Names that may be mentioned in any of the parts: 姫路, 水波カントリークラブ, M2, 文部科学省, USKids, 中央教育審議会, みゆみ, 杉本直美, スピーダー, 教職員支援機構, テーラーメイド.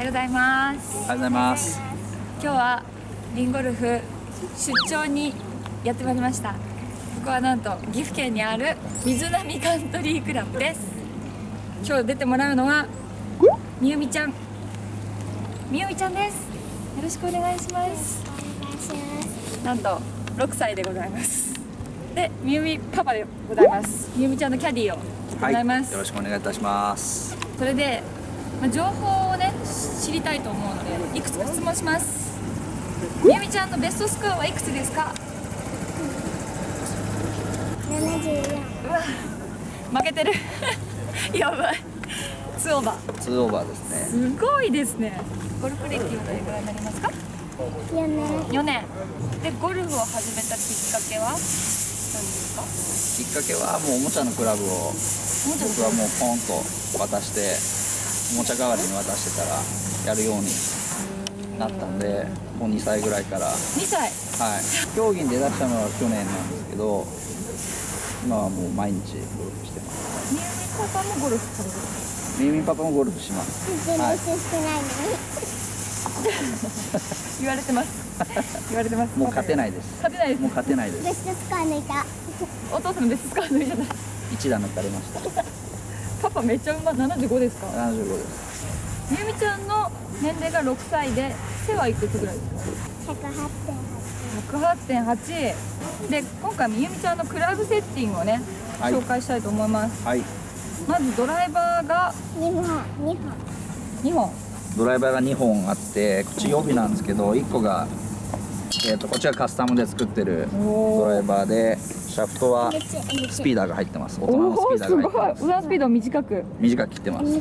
おはようございます。おはようございます。今日はリンゴルフ出張にやってまいりました。ここはなんと岐阜県にある水波カントリークラブです。今日出てもらうのはみゆみちゃん。みゆみちゃんです。よろしくお願いします。なんと6歳でございます。で、みゆみパパでございます。みゆみちゃんのキャディーを行います、はい。よろしくお願いいたします。それで、情報をね知りたいと思うのでいくつか質問します。みゆみちゃんのベストスコアはいくつですか？74。うわ、負けてる。やばい。2オーバー。2オーバーですね。すごいですね。ゴルフ歴はどれくらいになりますか？4年。でゴルフを始めたきっかけは何ですか？きっかけはもうおもちゃのクラブを僕はもうポンと渡しておもちゃ代わりに渡してたらやるようになったんで、もう2歳ぐらいから。2歳。はい。競技に出だしたのは去年なんですけど、今はもう毎日ゴルフしてます。みゆみパパもゴルフするんですか？みゆみパパもゴルフします。全然してないのに。言われてます。言われてます。もう勝てないです。勝てないです。もう勝てないです。ベストスコア抜いた。お父さんのベストスコア抜いた。1段抜かれました。パパめっちゃうまい。75ですか。75です。みゆみちゃんの年齢が6歳で背はいくつぐらいですか。108.8。で今回みゆみちゃんのクラブセッティングをね、はい、紹介したいと思います。はい。まずドライバーが2本。ドライバーが2本あって、こっち予備なんですけど、1個が、こっちがカスタムで作ってるドライバーで、シャフトはスピーダーが入ってます。大人のスピーダーが入ってます。裏スピードを短く切ってます。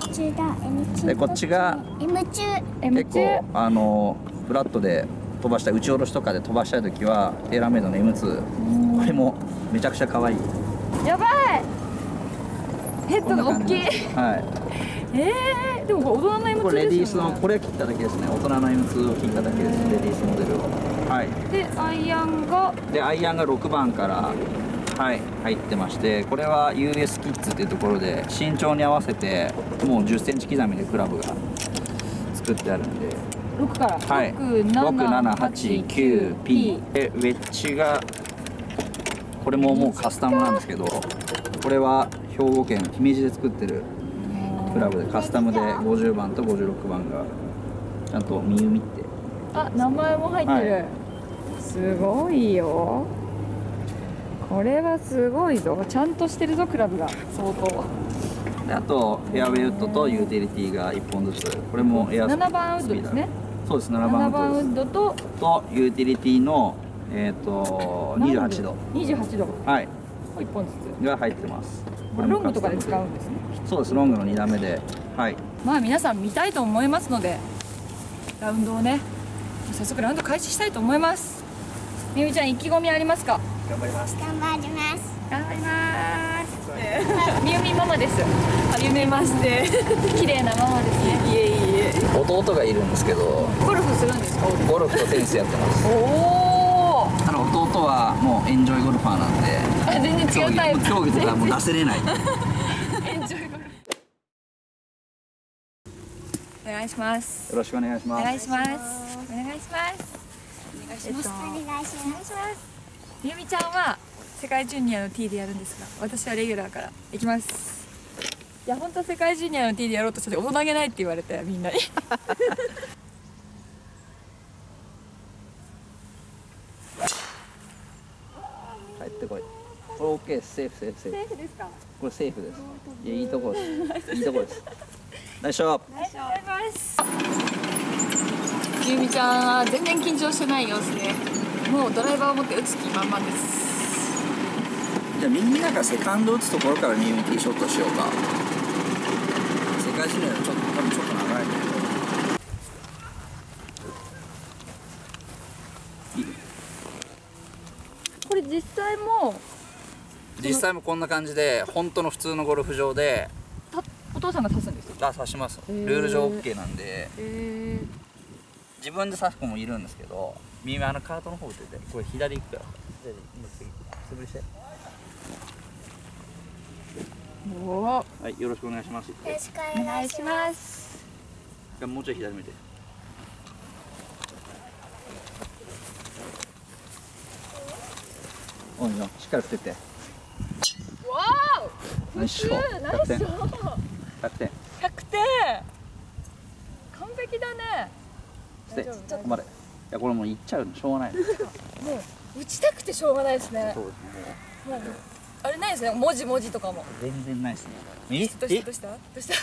で、こっちが M2。結構フラットで飛ばしたい、打ち下ろしとかで飛ばしたいときはテーラーメイドの M2。これもめちゃくちゃ可愛い。やばい。ヘッドが大きい。はい。でも大人の M2 レディースのこれ切っただけですね。大人の M2 を切っただけです。レディースモデルを。はい。でアイアンが6番から、はい、入ってまして、これは USKids っていうところで身長に合わせてもう10センチ刻みでクラブが作ってあるんで、6から、はい、6789P で、ウェッジがこれももうカスタムなんですけど、これは兵庫県姫路で作ってるクラブでカスタムで50番と56番がちゃんとみゆみって、あ、名前も入ってる、はい、すごいよ、これはすごいぞ、ちゃんとしてるぞクラブが相当で、あとフェアウェイウッドとユーティリティが1本ずつ、これもエアスピード7番ウッドですね。そうです、7番ウッドとユーティリティの28度、はい、1本ずつが入ってます。ロングとかで使うんですね。そうです、ロングの2打目で、はい、まあ皆さん見たいと思いますので、ラウンドをね、早速ラウンド開始したいと思います。みゆみちゃん、意気込みありますか？頑張ります。頑張ります。頑張ります。みゆみママです。はじめまして。綺麗なママですね。いえいえ。弟がいるんですけど、ゴルフするんですか？ゴルフとテニスやってます。おお。弟はもうエンジョイゴルファーなんで、全然違うタイプ。競技とかもう出せれない。エンジョイゴルフ。お願いします。よろしくお願いします。お願いします。お願いします。お願いします。みゆみちゃんは世界ジュニアの T でやるんですが、私はレギュラーからいきます。いや本当世界ジュニアの T でやろうとして大人げないって言われてみんなに。これオッケーです。セーフセーフセーフ。セーフですか？これセーフです。いや、いいとこです。いいとこです。ナイスショット。ナイスショット。ナイス。みゆみちゃんは全然緊張してない様子で、もうドライバーを持って打つ気満々です。じゃあみんながセカンド打つところからみゆみティーショットしようか。世界中のちょっと長いけど。実際もこんな感じで本当の普通のゴルフ場でお父さんが刺すんですよ。あ、刺します。ルール上 OK なんで、自分で刺す子もいるんですけど、右はカートの方打ってて、これ左行くから左今潰して、おお、はい、よろしくお願いします。よろしくお願いします。や、もうちょい左向いて。おいの、しっかり振ってって。わーお。ナイス。100点。100点。100点。完璧だね。大丈夫。ちょっと待って。いや、これもういっちゃうのしょうがない。もう打ちたくてしょうがないですね。そうですね。もうあれないですね。文字とかも。全然ないですね。耳どうしたどうしたどうした。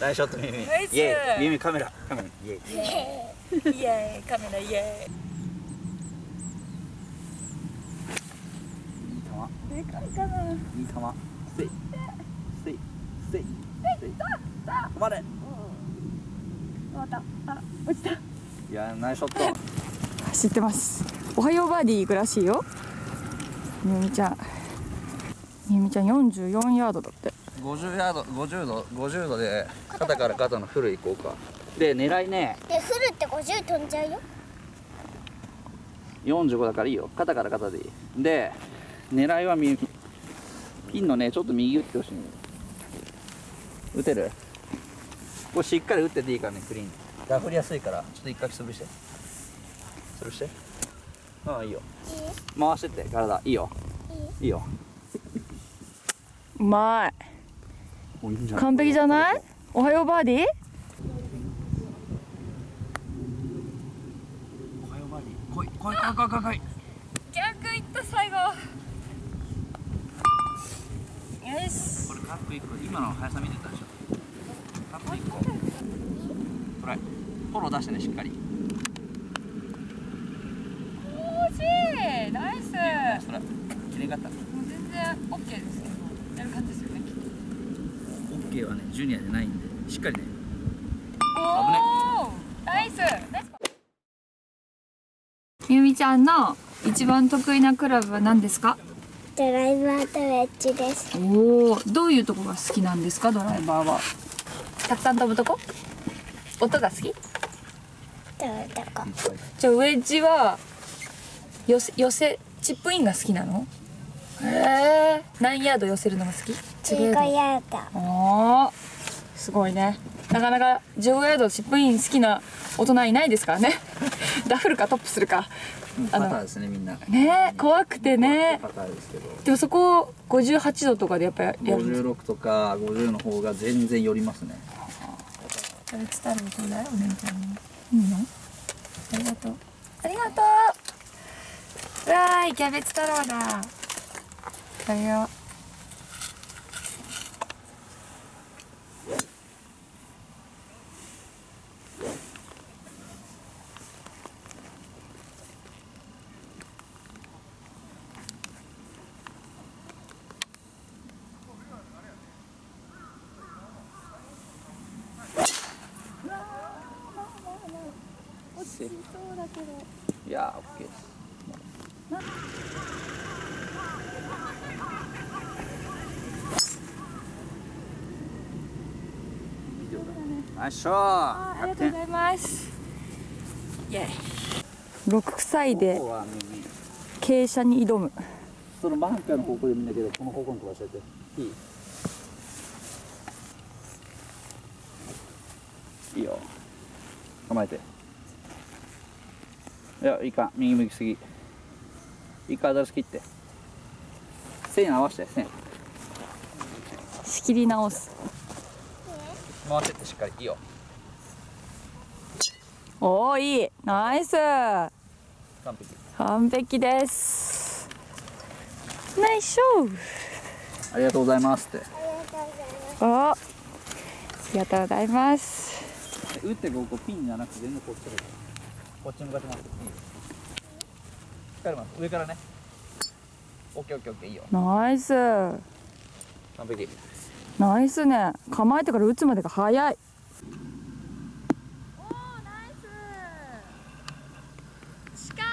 ナイスショット耳。ナイス。イエーイ耳カメライエーイ。イエーイカメライエーイ。でかいかな。いい球。スイ。だ。止まれ。止まった。あ、落ちた。いやー、ナイスショット。走ってます。おはようバーディー行くらしいよ。ゆみちゃん44ヤードだって。50ヤード、50度で肩から肩のフル行こうか。で狙いね。でフルって50飛んじゃうよ。45だからいいよ。肩から肩でいい。で。狙いは右、ピンのねちょっと右打ってほしい。打てる？これしっかり打ってていいからね、クリーン。ダフりやすいから、ちょっと一回潰して。潰して。ああ、いいよ。回してって、体、いいよ。いいよ。うまい。いいんじゃない？完璧じゃない？おはようバーディー？おはようバーディー。来い。逆いった最後。よし。これカップ1個、今の速さ見てたでしょ。カップ1個。トライ。フォロー出してね、しっかり。惜しい。ナイス。それ。綺麗かった。もう全然オッケーですけど、やる感じですよね。オッケーはね、ジュニアじゃないんで、しっかりね。おお。ナイス。ゆみちゃんの一番得意なクラブは何ですか？ドライバーとウェッジです。おお、どういうとこが好きなんですか、ドライバーは。たくさん飛ぶとこ？音が好き？じゃあウェッジは寄せチップインが好きなの？へえ。何ヤード寄せるのが好き？15ヤード。おお、すごいね。なかなか15ヤードチップイン好きな大人いないですからね。ダフるかトップするか。パターですね、みんな。ね、怖くてね。パターですけど。でもそこを58度とかでやっぱりやる。56とか50の方が全然寄りますね。これ伝わることだよね、みたいな。いいの？ありがとう。ありがとう。わーい、キャベツ太郎だ。食べよう。いやー、オッケーです。ナイスショー。ありがとうございます。イエイ。6歳で傾斜に挑む。そのバンカーの方向で見るんだけど、この方向に飛ばしちゃっていい。いいよ。構えて。いや、いいか、右向きすぎ。いいか、アドレス切って。線合わせて、線。仕切り直す。回してって、しっかり、いいよ。おお、いい、ナイス。完璧。完璧です。ナイスショー。ありがとうございますって。ありがとうございます。打ってここピンじゃなくて、全然こっちだ。こっち向かってます。いいよ。しっかります。上からね。オッケー、いいよ。ナイス。完璧。ナイスね。構えてから打つまでが早い。おお、ナイス。近い。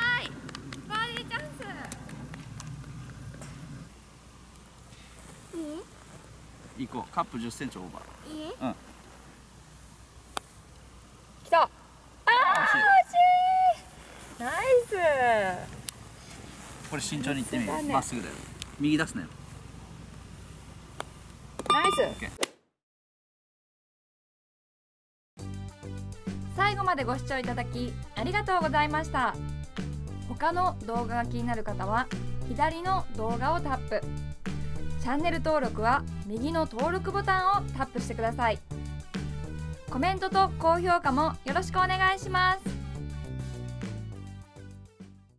バーディーチャンス。いい。行こう。カップ10センチオーバー。いい。うん。来た。ナイス。これ慎重にいってみよう。まっすぐだよ。右出すね。ナイス。最後までご視聴いただきありがとうございました。他の動画が気になる方は左の動画をタップ、チャンネル登録は右の登録ボタンをタップしてください。コメントと高評価もよろしくお願いします。